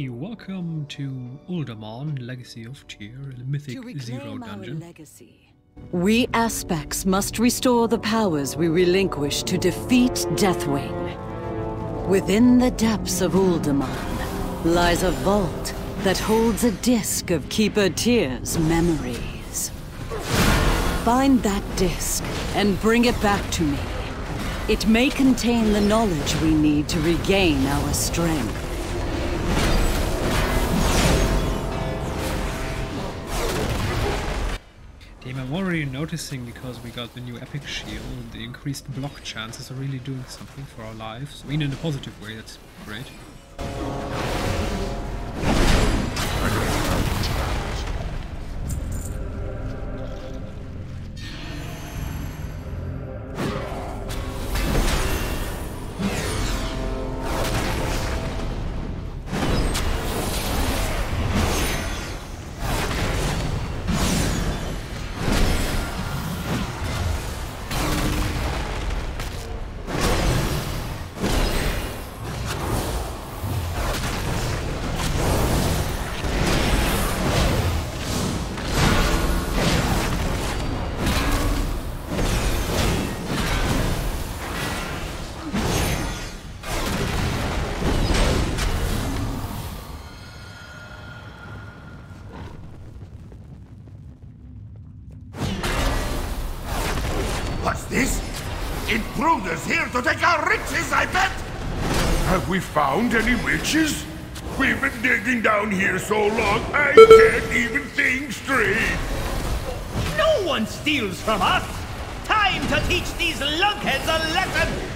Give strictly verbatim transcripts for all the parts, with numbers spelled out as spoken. Hey, welcome to Uldaman Legacy of Tyr, the Mythic Zero Dungeon. We aspects must restore the powers we relinquish to defeat Deathwing. Within the depths of Uldaman lies a vault that holds a disc of Keeper Tyr's memories. Find that disc and bring it back to me. It may contain the knowledge we need to regain our strength. Damn, I'm already noticing because we got the new epic shield, the increased block chances are really doing something for our lives. I mean, in a positive way, that's great. Here to take our riches, I bet! Have we found any riches? We've been digging down here so long, I can't even think straight! No one steals from us! Time to teach these lunkheads a lesson!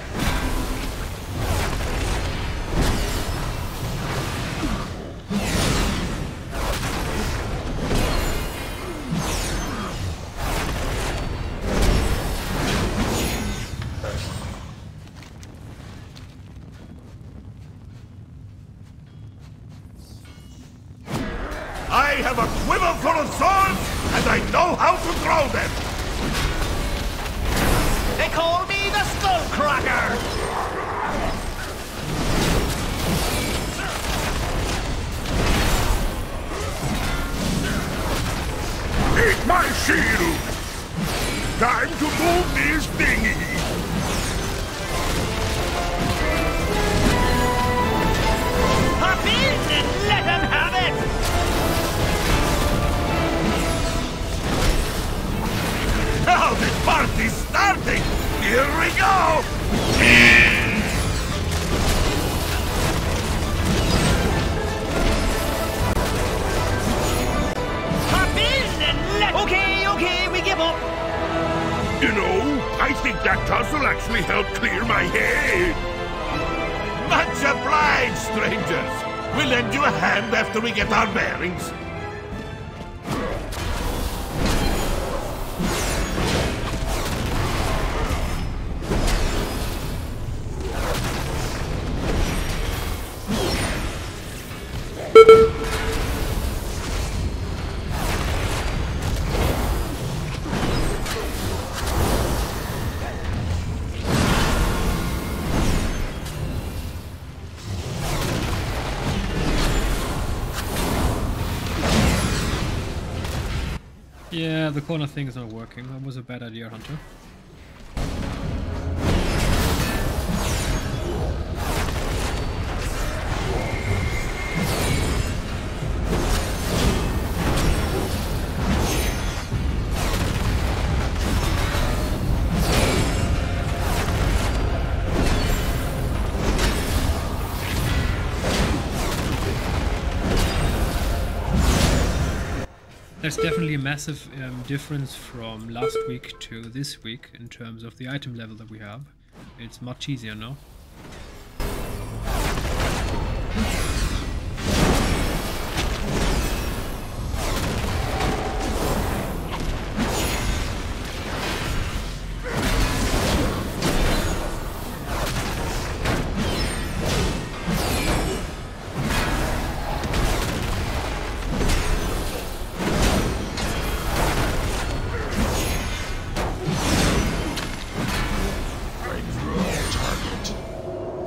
Yeah, the corner thing is not working. That was a bad idea, Hunter. There's definitely a massive um, difference from last week to this week in terms of the item level that we have. It's much easier now.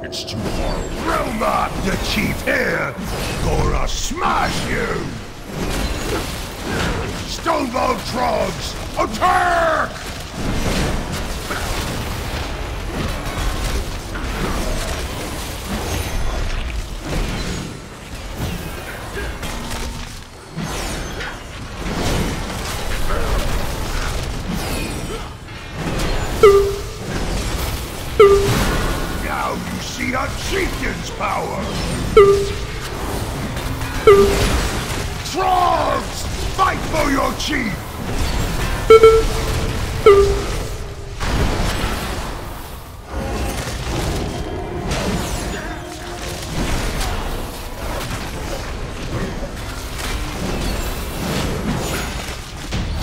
It's too hard. Will not the chief heir gonna smash you! Stonebow Trogs, attack! Now you see a chieftain's power! Trogs, fight for your chief!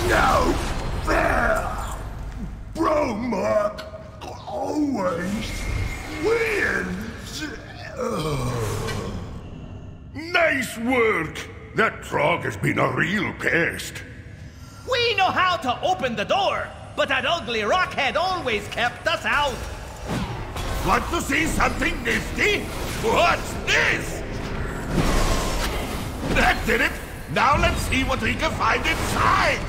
Now, there! Bromark always wins! Ugh. Nice work! That Trog has been a real pest. We know how to open the door, but that ugly rockhead always kept us out. Want to see something nifty? What's this? That did it! Now let's see what we can find inside!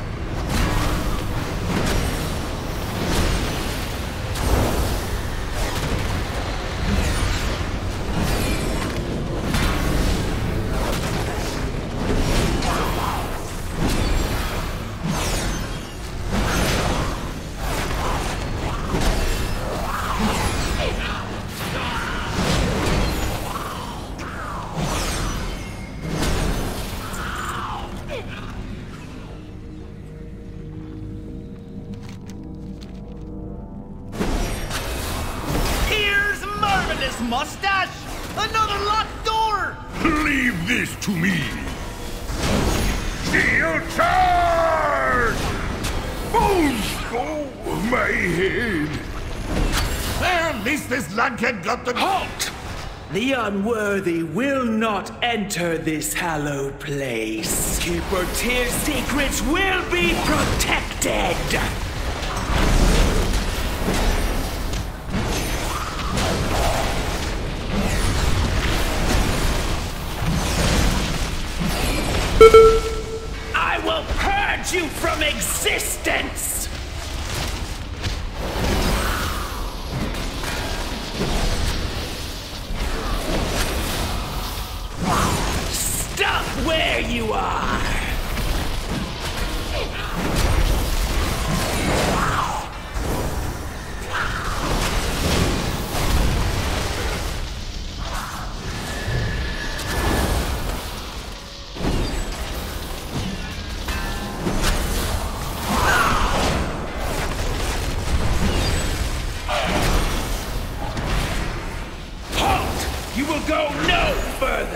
The unworthy will not enter this hallowed place. Keeper Tear's secrets will be protected! I will purge you from existence! Where you are! Halt! You will go no further!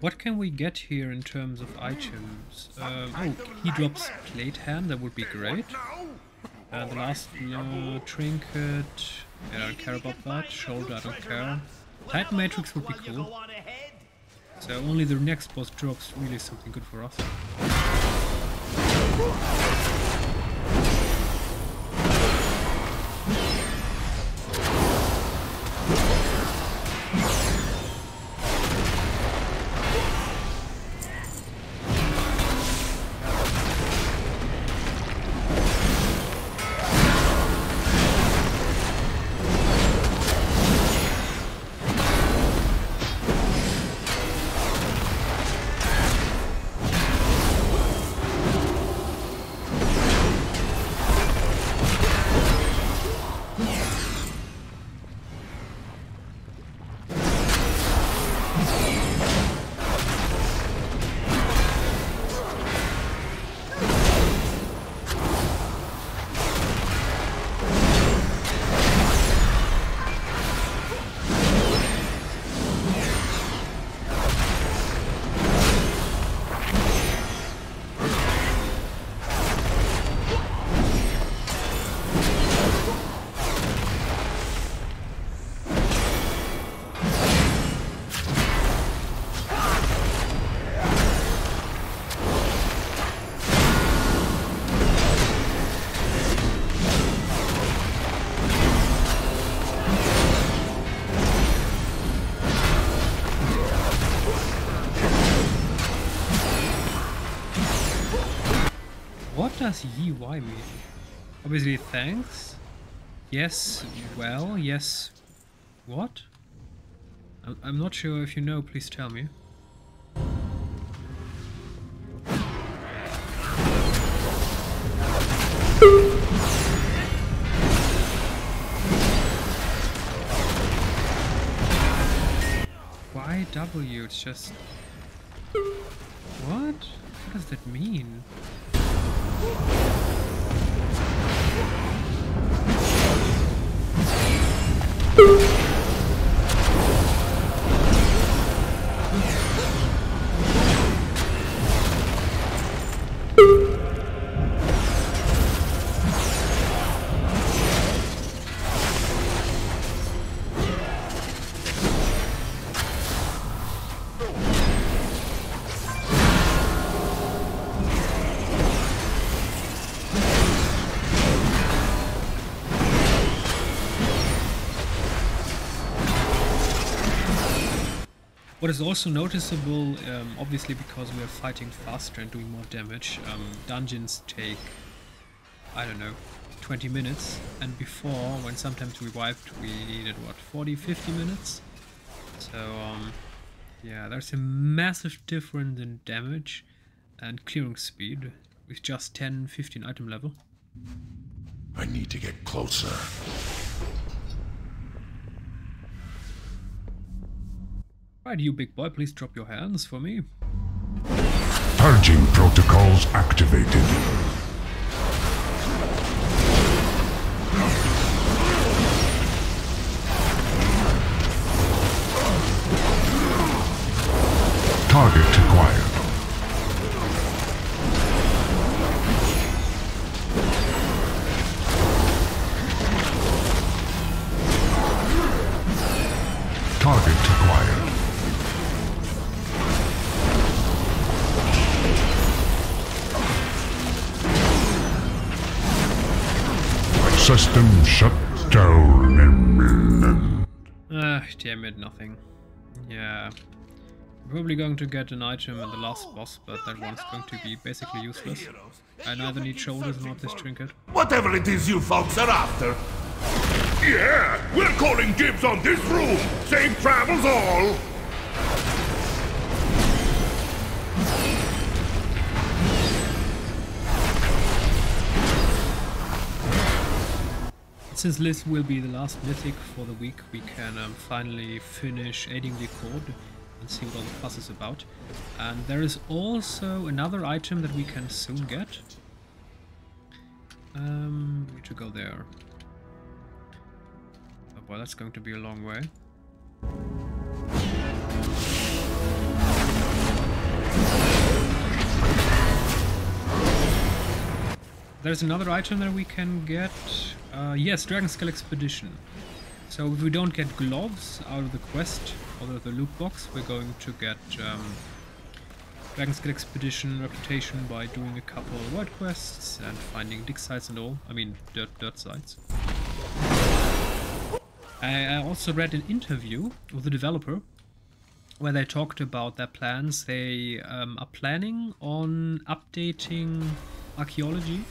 What can we get here in terms of items? Uh, oh, he drops plate hand, that would be great. Uh, the last uh, trinket, I don't care about that. Shoulder, I don't care. Titan Matrix would be cool. So only the next boss drops really something good for us. does U I mean? Obviously, thanks. Yes, well, yes. What? I'm not sure. If you know, please tell me. Why W? It's just... What? What does that mean? What is also noticeable, um, obviously because we are fighting faster and doing more damage, um, dungeons take, I don't know, twenty minutes, and before, when sometimes we wiped, we needed what, forty, fifty minutes? So um, yeah, there's a massive difference in damage and clearing speed with just ten, fifteen item level. I need to get closer. Right, you big boy, please drop your hands for me. Purging protocols activated. Target acquired. Target acquired. System shut down imminent. Ah, damn it, nothing. Yeah. I'm probably going to get an item in the last boss, but that one's going to be basically useless. I neither need shoulders nor this trinket. Whatever it is you folks are after. Yeah, we're calling dibs on this room. Safe travels all. Since this will be the last mythic for the week, we can um, finally finish aiding the Accord and see what all the fuss is about. And there is also another item that we can soon get. Um, we need to go there. Oh boy, that's going to be a long way. There's another item that we can get. Uh, yes, Dragonscale Expedition. So if we don't get gloves out of the quest, out of the loot box, we're going to get um, Dragonscale Expedition reputation by doing a couple of world quests and finding dig sites and all. I mean, dirt, dirt sites. I, I also read an interview with the developer where they talked about their plans. They um, are planning on updating archaeology,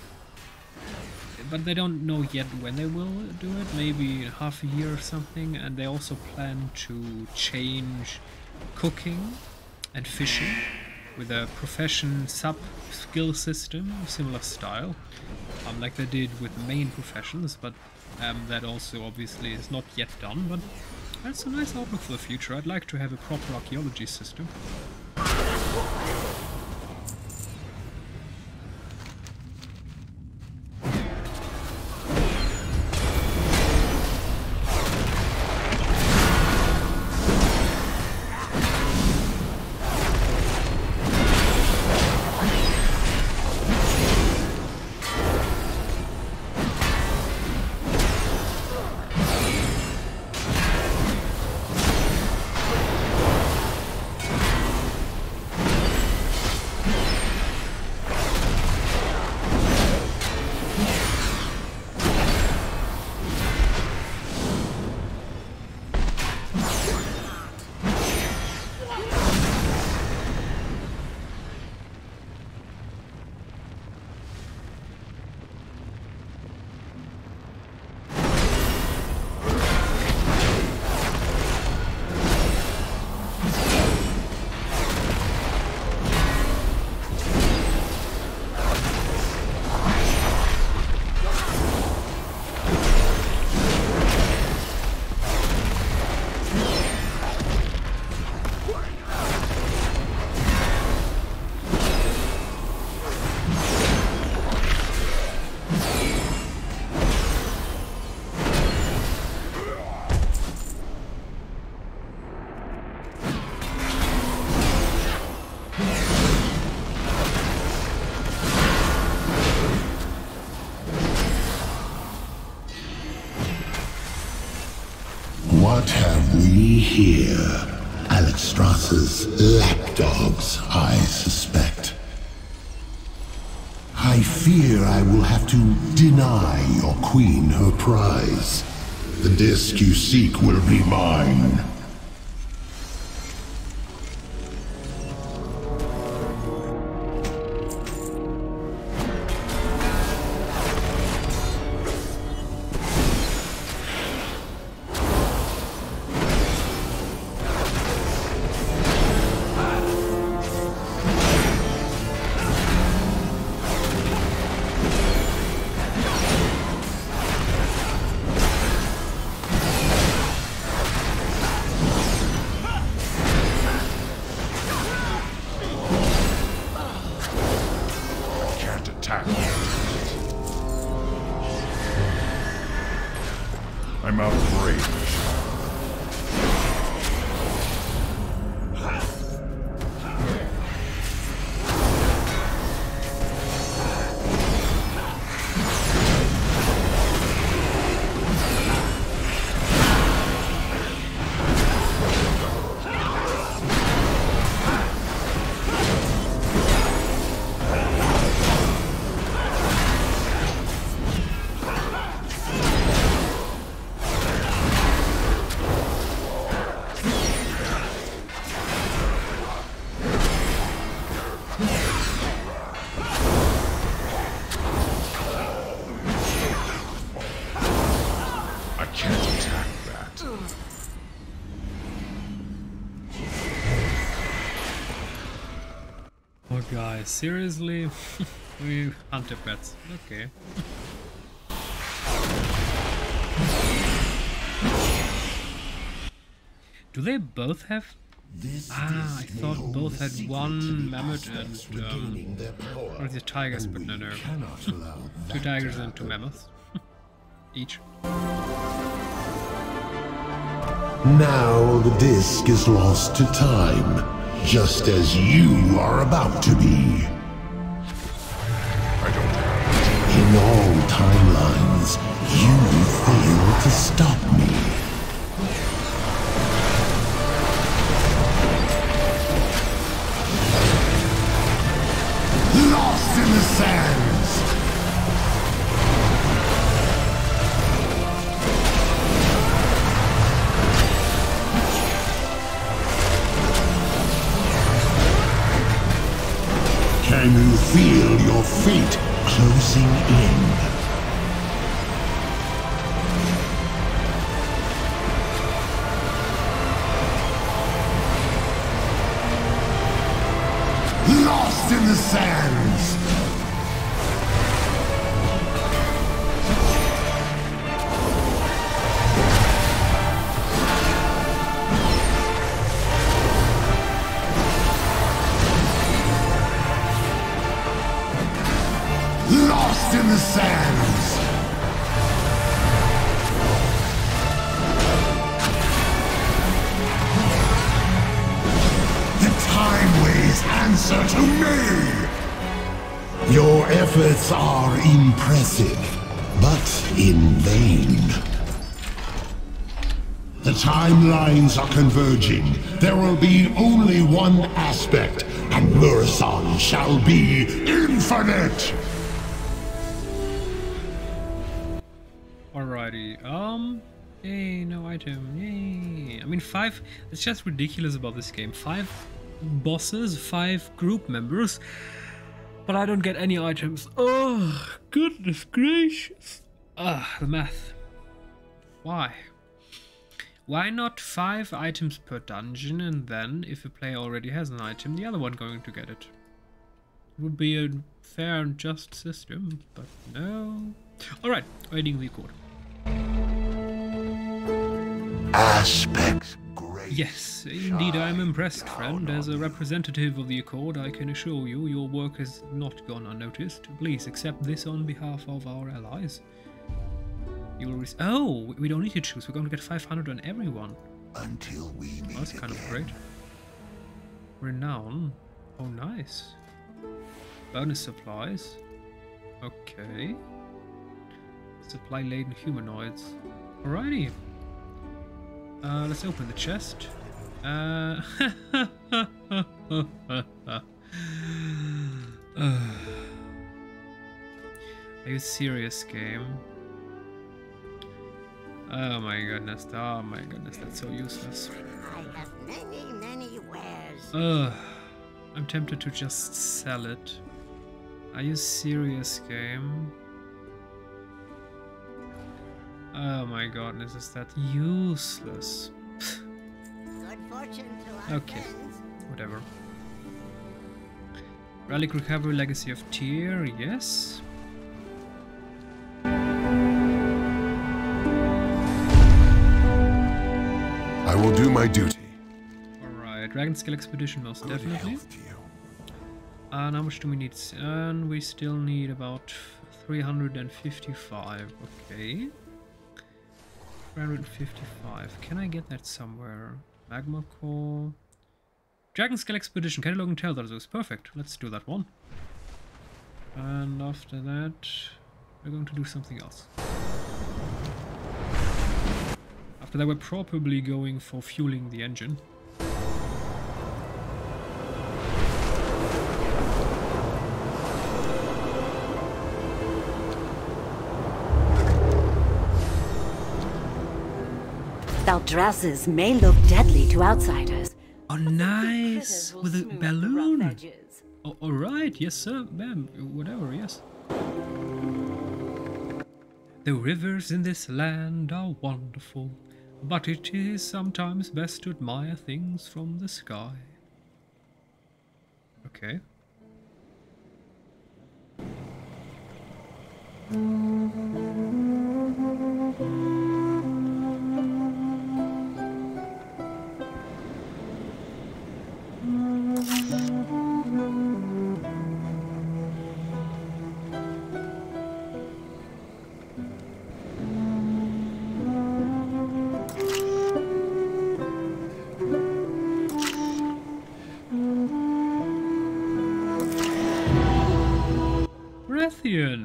but they don't know yet when they will do it, maybe in half a year or something, and they also plan to change cooking and fishing with a profession sub-skill system, similar style, um, like they did with main professions, but um, that also obviously is not yet done, but that's a nice outlook for the future. I'd like to have a proper archaeology system. We hear Alexstrasza's lapdogs, I suspect. I fear I will have to deny your queen her prize. The disc you seek will be mine. Guys, seriously? We hunter pets. Okay. Do they both have? This ah, I thought both had one mammoth and um, or is it tigers, but no, no. Two tigers and two mammoths, each. Now the disc is lost to time. Just as you are about to be. I don't have. In all timelines, you fail to stop me. Lost in the sands! Can you feel your fate closing in? Lost in the sands! In the sands. The timeways answer to me. Your efforts are impressive, but in vain. The timelines are converging. There will be only one aspect, and Murasan shall be infinite. Um, yay, no item, yay. I mean, five, it's just ridiculous about this game. Five bosses, five group members, but I don't get any items. Oh, goodness gracious. Ah, the math. Why? Why not five items per dungeon, and then, if a player already has an item, the other one going to get it? It would be a fair and just system, but no. Alright, waiting the record. Aspects great. Yes, indeed, I'm impressed, friend. As a representative of the Accord, I can assure you your work has not gone unnoticed. Please accept this on behalf of our allies. You will re oh, we don't need to choose. We're going to get five hundred on everyone. Until we meet. Oh, that's kind again. Of great. Renown. Oh, nice. Bonus supplies. Okay. Supply laden humanoids. Alrighty. Uh, let's open the chest. Uh, are you serious, game? Oh my goodness, oh my goodness, that's so useless. I have many, many wares. Ugh, I'm tempted to just sell it. Are you serious, game? Oh my goodness, is that useless? Good fortune to our okay, friends. Whatever. Relic Recovery Legacy of Tyr, yes. I will do my duty. Alright, Dragonscale Expedition most Good definitely. And how much do we need? And we still need about three hundred fifty-five. Okay. three hundred fifty-five. Can I get that somewhere? Magma Core. Dragonscale Expedition. Catalog and tell that is perfect. Let's do that one. And after that, we're going to do something else. After that, we're probably going for fueling the engine. Valdrasses may look deadly to outsiders. Oh, nice! With a balloon! Oh, alright, yes, sir, ma'am, whatever, yes. The rivers in this land are wonderful. But it is sometimes best to admire things from the sky. Okay.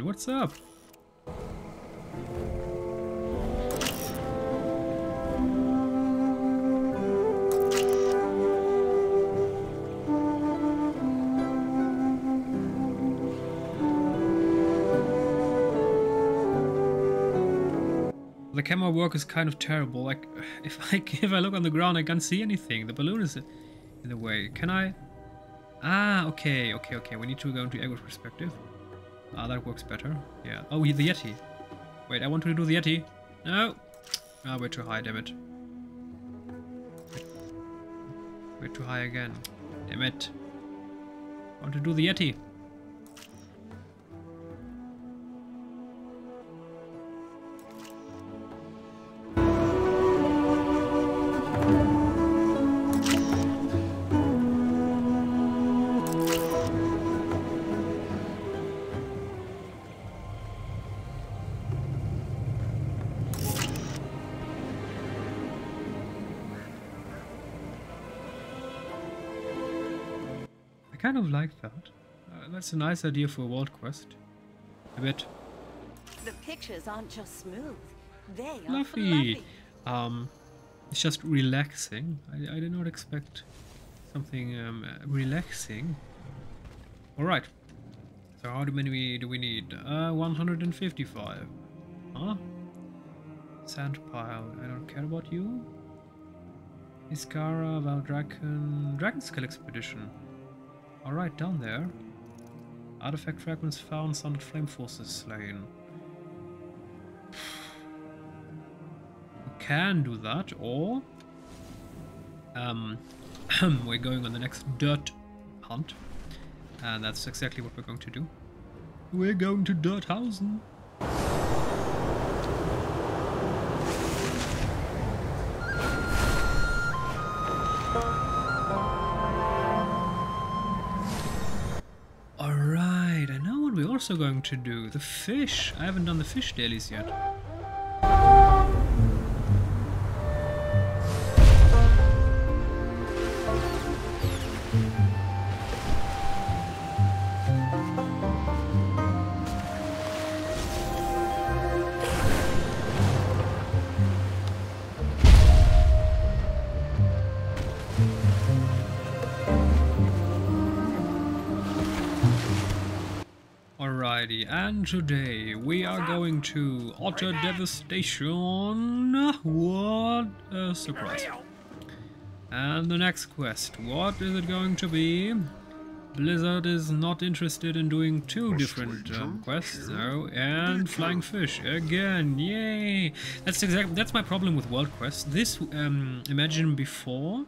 What's up? The camera work is kind of terrible. Like, if I if I look on the ground, I can't see anything. The balloon is in the way. Can I? Ah, okay, okay, okay. We need to go into aggro perspective. Ah, that works better. Yeah. Oh, the Yeti. Wait, I want to do the Yeti. No. Ah, we're too high, damn it. We're too high again. Damn it. I want to do the Yeti. Kind of like that. Uh, that's a nice idea for a world quest. A bit. The pictures aren't just smooth; they are fluffy. Um, it's just relaxing. I, I did not expect something um, relaxing. All right. So how many do we need? Uh, one hundred fifty-five. Huh? Sand pile. I don't care about you. Iskara Valdrakken, Dragonscale Expedition. Alright, down there. Artifact Fragments found, Sundered Flame Forces slain. We can do that, or... Um, we're going on the next dirt hunt. And that's exactly what we're going to do. We're going to Dirthausen. Also going to do the fish. I haven't done the fish dailies yet. Society, and today we are going to Otter Devastation. What a surprise. And the next quest, what is it going to be? Blizzard is not interested in doing two different um, quests, though, and Flying Fish again, yay! That's exactly, that's my problem with world quests. This, um, imagine before,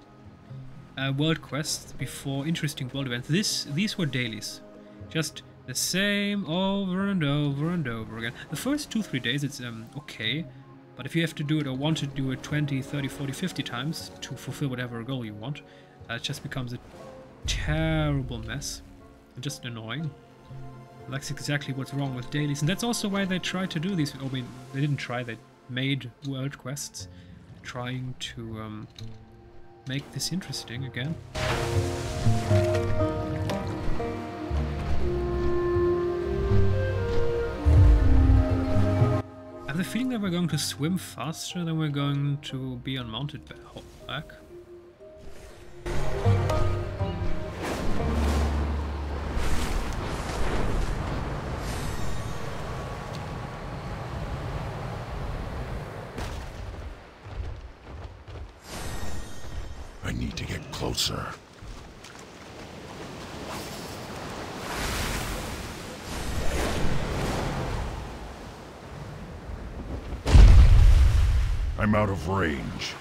uh, world quests before interesting world events, this, these were dailies. Just the same over and over and over again. The first two, three days it's um, okay, but if you have to do it or want to do it twenty, thirty, forty, fifty times to fulfill whatever goal you want, uh, it just becomes a terrible mess, just annoying. That's exactly what's wrong with dailies, and that's also why they tried to do these. I mean, they didn't try; they made world quests, trying to um, make this interesting again. I have the feeling that we're going to swim faster than we're going to be on mounted back. Need to get closer. I'm out of range.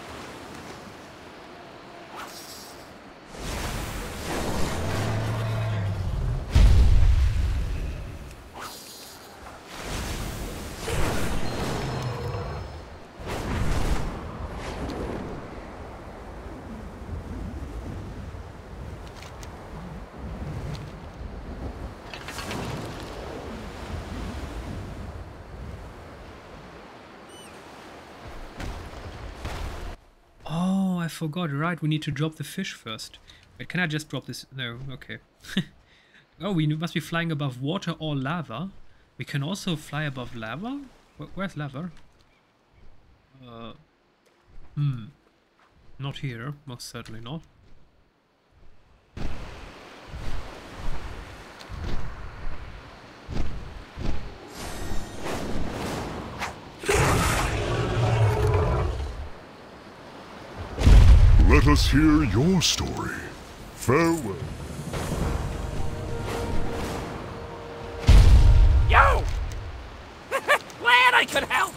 Forgot, right, we need to drop the fish first. Wait, can I just drop this? No, okay. Oh, we must be flying above water or lava. We can also fly above lava? Where's lava? Uh, hmm. Not here, most certainly not. Let us hear your story. Farewell. Yo! Glad I could help!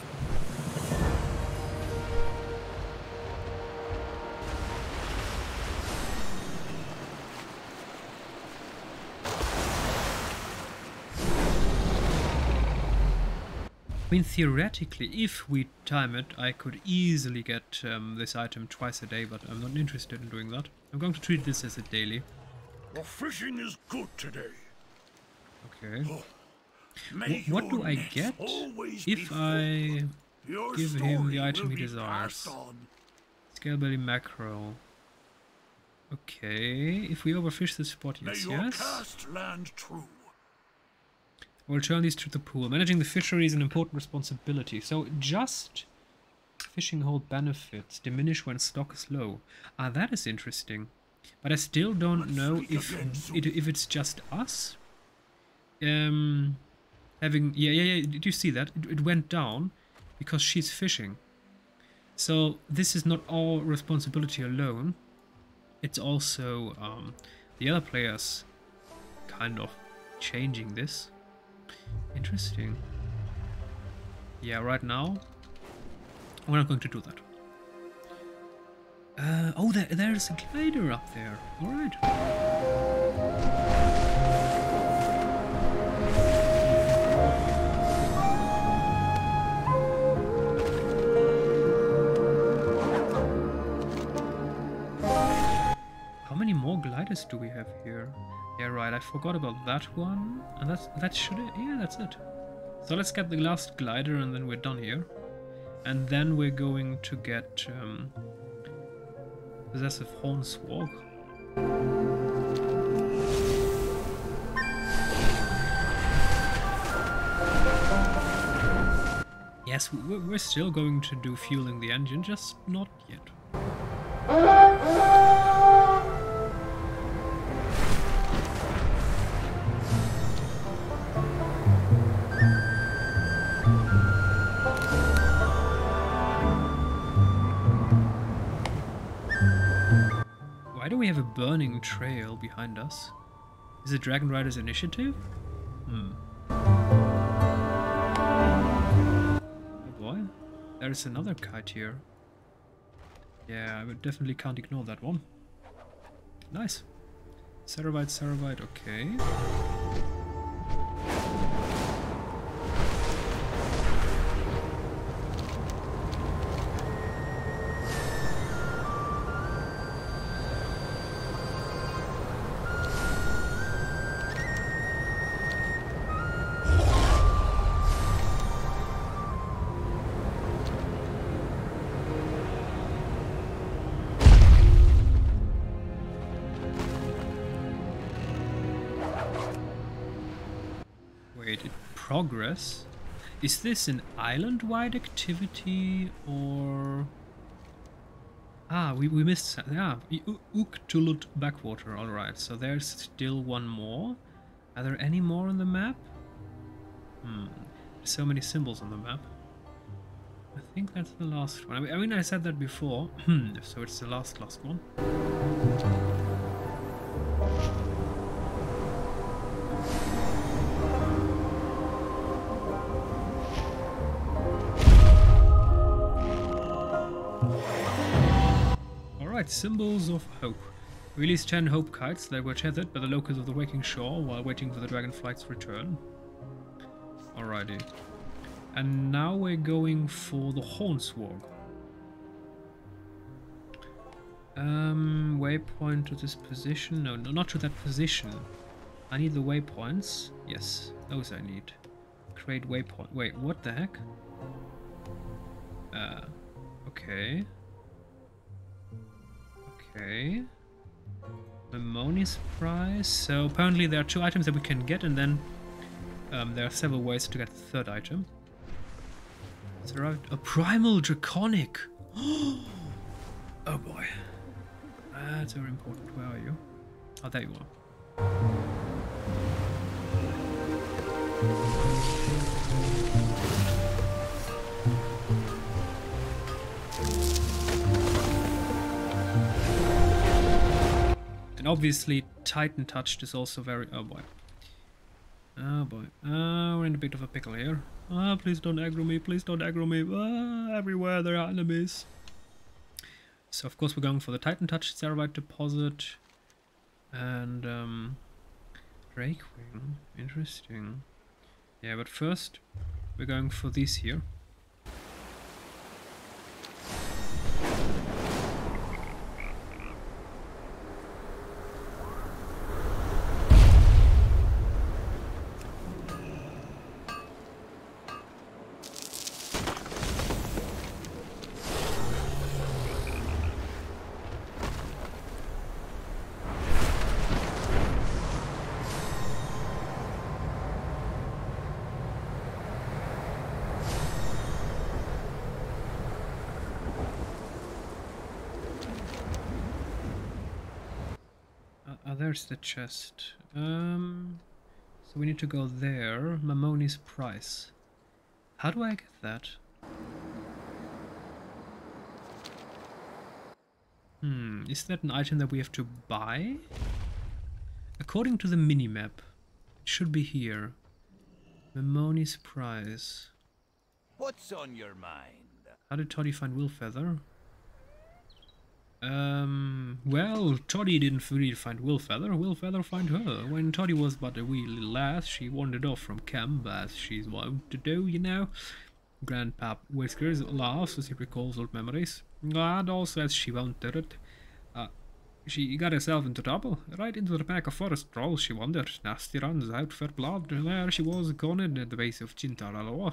I mean, theoretically, if we time it, I could easily get um, this item twice a day, but I'm not interested in doing that. I'm going to treat this as a daily. Your fishing is good today. Okay. Oh, Wh what do I get if I give him the item he desires? Scalebelly mackerel. Okay, if we overfish this spot, yes, yes. We'll return these to the pool. Managing the fishery is an important responsibility. So just fishing hole benefits diminish when stock is low. Ah, that is interesting. But I still don't know if it, if it's just us. Um, having yeah yeah yeah. Did you see that? It, it went down because she's fishing. So this is not our responsibility alone. It's also um, the other players kind of changing this. Interesting. Yeah, right now we're not going to do that. Uh, oh, there, there's a glider up there. All right. How many more gliders do we have here? Yeah, right, I forgot about that one, and that's, that should it, yeah, that's it. So let's get the last glider and then we're done here. And then we're going to get um, Possessive Hornswog. Yes, we're still going to do fueling the engine, just not yet. Why do we have a burning trail behind us? Is it Dragon Rider's initiative? Hmm. Oh boy, there is another kite here. Yeah, I definitely can't ignore that one. Nice. Serevite, Serevite, okay. Progress. Is this an island-wide activity or... Ah, we, we missed... Ah, Uktulut backwater. Alright, so there's still one more. Are there any more on the map? Hmm. So many symbols on the map. I think that's the last one. I mean, I, mean, I said that before, so it's the last, last one. Symbols of hope. Release ten hope kites that were tethered by the locals of the Waking Shore while waiting for the Dragonflight's return. Alrighty. And now we're going for the Hornswog. Um, waypoint to this position. No, no, not to that position. I need the waypoints. Yes, those I need. Create waypoint. Wait, what the heck? Uh, okay. Okay, Mamoni's prize. So apparently there are two items that we can get, and then um, there are several ways to get the third item. It's arrived a primal draconic. Oh boy, that's very important. Where are you? Oh, there you are. Obviously, Titan touch is also very... Oh boy. Oh boy. Uh, we're in a bit of a pickle here. Ah, oh, please don't aggro me. Please don't aggro me. Oh, everywhere there are enemies. So, of course, we're going for the Titan touch, Serevite deposit. And, um... Drakewing. Interesting. Yeah, but first, we're going for these here. There's the chest. Um, so we need to go there. Mamoni's prize. How do I get that? Hmm, is that an item that we have to buy? According to the minimap, it should be here. Mamoni's prize. What's on your mind? How did Toddy find Wildfeather? Um, well, Toddy didn't really find Wildfeather, Wildfeather found her. When Toddy was but a wee little lass, she wandered off from camp, as she's wont to do, you know. Grandpap Whiskers laughs as he recalls old memories, and also as she wanted it. Uh, she got herself into trouble, right into the pack of forest trolls she wandered. Nasty runs out for blood, there she was, cornered at the base of Chintar-a-la-war.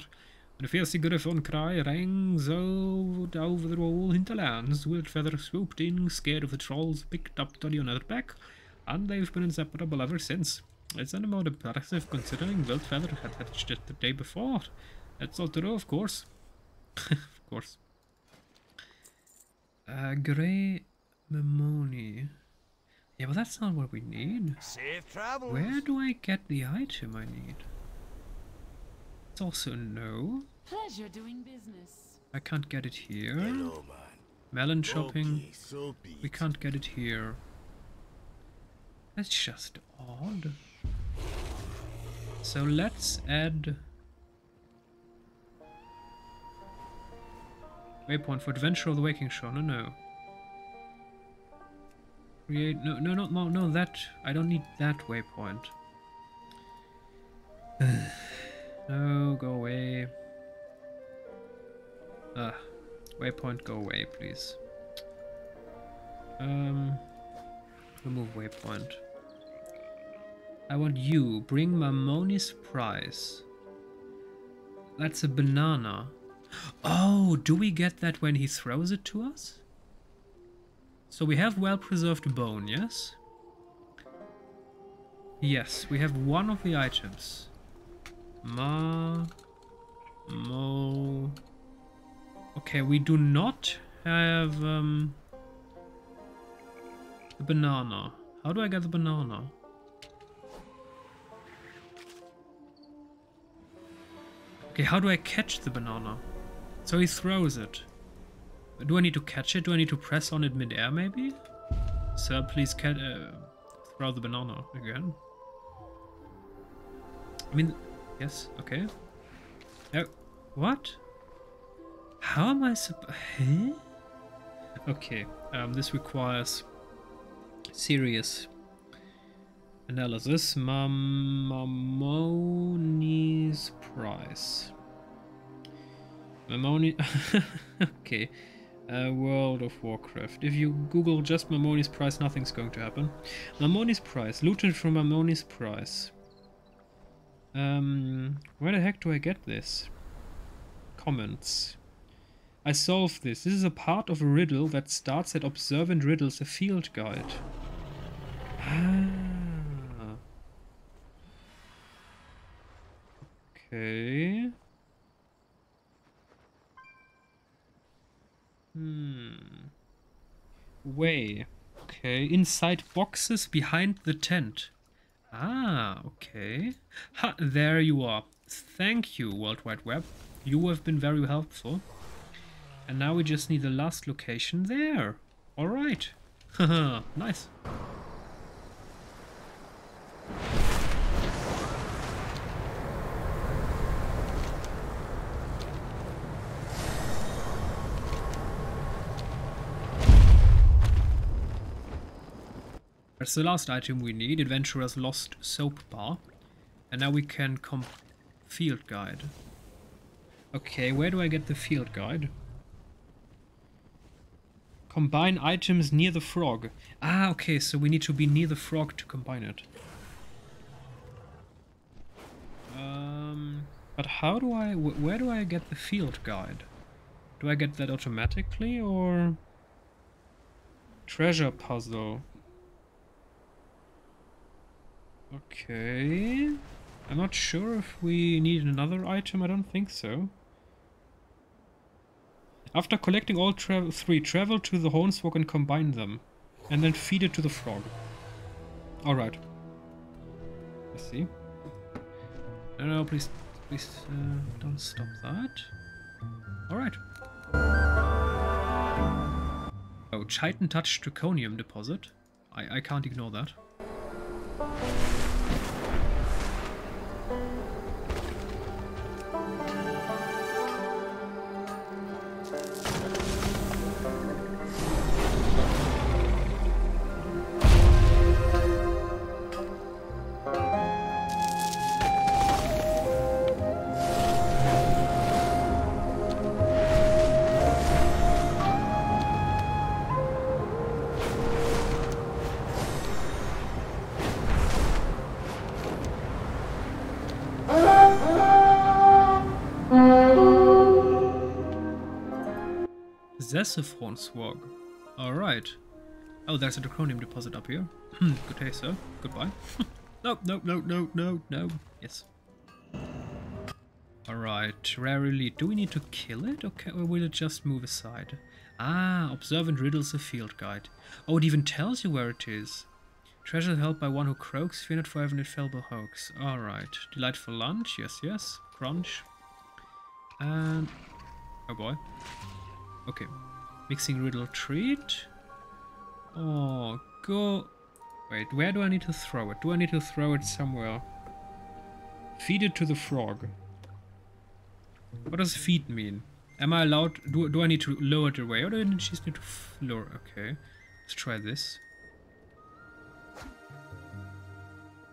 The fierce Griffon cry rang out over the whole hinterlands. Wildfeather swooped in, scared of the trolls, picked up Toddy on her back, and they've been inseparable ever since. It's any more impressive considering Wildfeather had hatched it the day before. That's all true, of course. Of course. Uh, Grey Mamoni. Yeah, but that's not what we need. Safe travels. Where do I get the item I need? It's also no. Pleasure doing business. I can't get it here. Hello, man. Melon shopping. Oh, please, oh, please. We can't get it here. That's just odd. So let's add waypoint for Adventure of the Waking Shore. No, no. Create. No, no, no, no, no. That I don't need that waypoint. No, go away. Ah, waypoint, go away, please. Um, remove waypoint. I want you. Bring Mamoni's prize. That's a banana. Oh, do we get that when he throws it to us? So we have well-preserved bone, yes? Yes, we have one of the items. Ma... Mo... Okay, we do not have um, the banana. How do I get the banana? Okay, how do I catch the banana? So he throws it. Do I need to catch it? Do I need to press on it mid-air, maybe? Sir, please catch, uh, throw the banana again. I mean, yes, okay. Uh, what? How am I sup- huh? Okay, um, this requires serious analysis. Mamoni's prize. Mamoni... Okay. Uh, World of Warcraft. If you Google just Mamoni's prize, nothing's going to happen. Mamoni's prize. Looted from Mamoni's prize. Um, where the heck do I get this? Comments. I solved this. This is a part of a riddle that starts at Observant Riddles, a field guide. Ah. Okay. Hmm. Way. Okay. Inside boxes behind the tent. Ah, okay. Ha, there you are. Thank you, World Wide Web. You have been very helpful. And now we just need the last location there. Alright. Haha, nice. That's the last item we need, Adventurer's Lost Soap Bar. And now we can comp field guide. Okay, where do I get the field guide? Combine items near the frog. Ah, okay, so we need to be near the frog to combine it. Um, but how do I... Wh where do I get the field guide? Do I get that automatically, or... Treasure puzzle. Okay... I'm not sure if we need another item, I don't think so. After collecting all tra three, travel to the Hornswog and combine them. And then feed it to the frog. Alright. Let's see. No, no, please, please uh, don't stop that. Alright. Oh, Chitin touch draconium deposit. I, I can't ignore that. Possessive Hornswog. Alright. Oh, there's a draconium deposit up here. Good day, sir. Goodbye. No, no, no, no, no, no. Yes. Alright. Rare elite. Do we need to kill it? Okay, or will it just move aside? Ah, Observant Riddles, a field guide. Oh, it even tells you where it is. Treasure held by one who croaks. Fear not forever, it fell by hoax. Alright. Delightful lunch. Yes, yes. Crunch. And... oh boy. Okay, mixing riddle treat. Oh, go Wait, where do I need to throw it? Do I need to throw it somewhere? Feed it to the frog. What does feed mean? Am I allowed... Do, do I need to lower it away? Or do I just need to lower... Okay. Let's try this.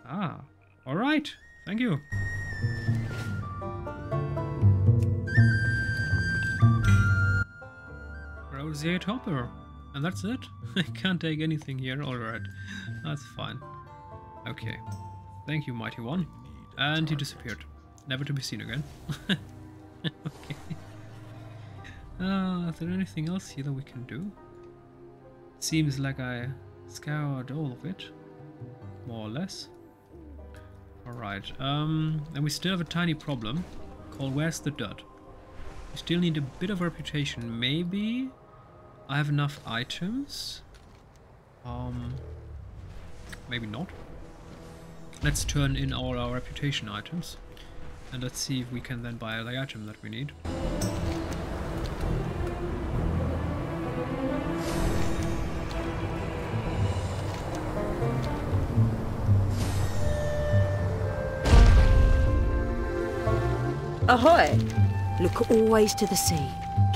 Ah. Alright. Thank you. Roll Z eight hopper. And that's it? I can't take anything here. Alright. That's fine. Okay. Thank you, Mighty One. And he disappeared. Never to be seen again. Okay. Uh, is there anything else here that we can do? Seems like I scoured all of it, more or less. Alright, um, and we still have a tiny problem called Where's the Dirt? We still need a bit of reputation. Maybe I have enough items? Um, maybe not. Let's turn in all our reputation items and let's see if we can then buy the item that we need. Ahoy! Look always to the sea.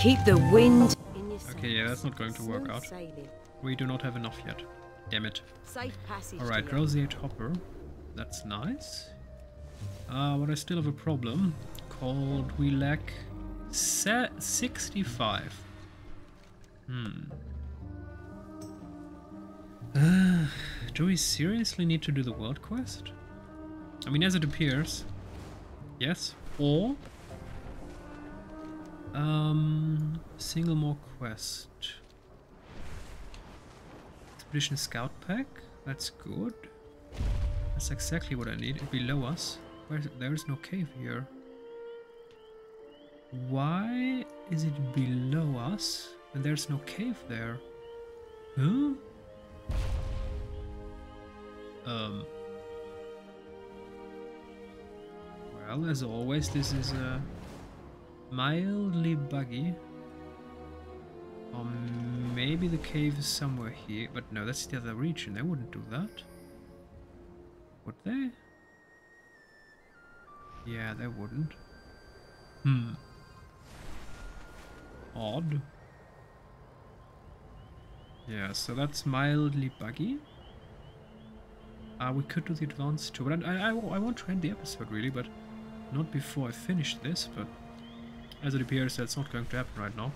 Keep the wind in your sails. Okay, yeah, that's not going to work out. We do not have enough yet. Damn it. Alright, Rosie Hopper. That's nice. Uh, but I still have a problem called we lack sixty-five. Hmm. Uh, do we seriously need to do the world quest? I mean, as it appears, yes. Or um, single more quest. Expedition Scout Pack. That's good. That's exactly what I need. It below us. Where is it? There is no cave here. Why is it below us and there's no cave there? Huh? Um. Well, as always, this is uh, mildly buggy. Or maybe the cave is somewhere here. But no, that's the other region. They wouldn't do that. Would they? Yeah, they wouldn't. Hmm. Odd. Yeah, so that's mildly buggy. Uh, we could do the advance too. But I, I, I want to end the episode, really, but... not before I finish this, but as it appears, that's not going to happen right now.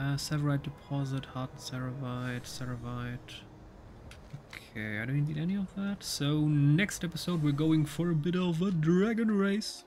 Uh, Severite deposit, Hardened Severite, Serevite. Okay, I don't need any of that. So next episode, we're going for a bit of a dragon race.